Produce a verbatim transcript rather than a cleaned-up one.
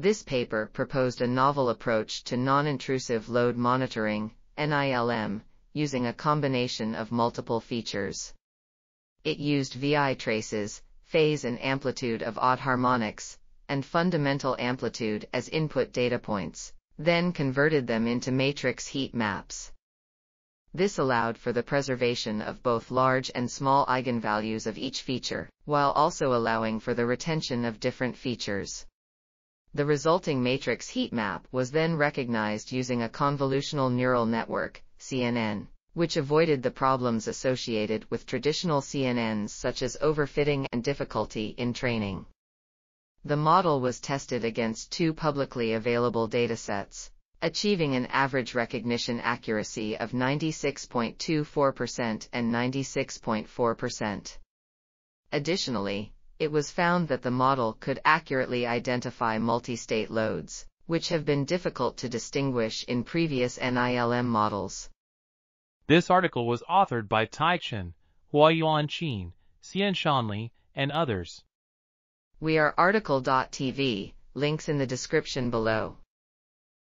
This paper proposed a novel approach to non-intrusive load monitoring, N I L M, using a combination of multiple features. It used V I traces, phase and amplitude of odd harmonics, and fundamental amplitude as input data points, then converted them into matrix heat maps. This allowed for the preservation of both large and small eigenvalues of each feature, while also allowing for the retention of different features. The resulting matrix heat map was then recognized using a convolutional neural network, C N N, which avoided the problems associated with traditional C N Ns such as overfitting and difficulty in training. The model was tested against two publicly available datasets, achieving an average recognition accuracy of ninety-six point two four percent and ninety-six point four percent. Additionally, it was found that the model could accurately identify multi-state loads, which have been difficult to distinguish in previous N I L M models. This article was authored by Tie Chen, Huayuan Qin, Xianshan Li, and others. We are article dot T V, links in the description below.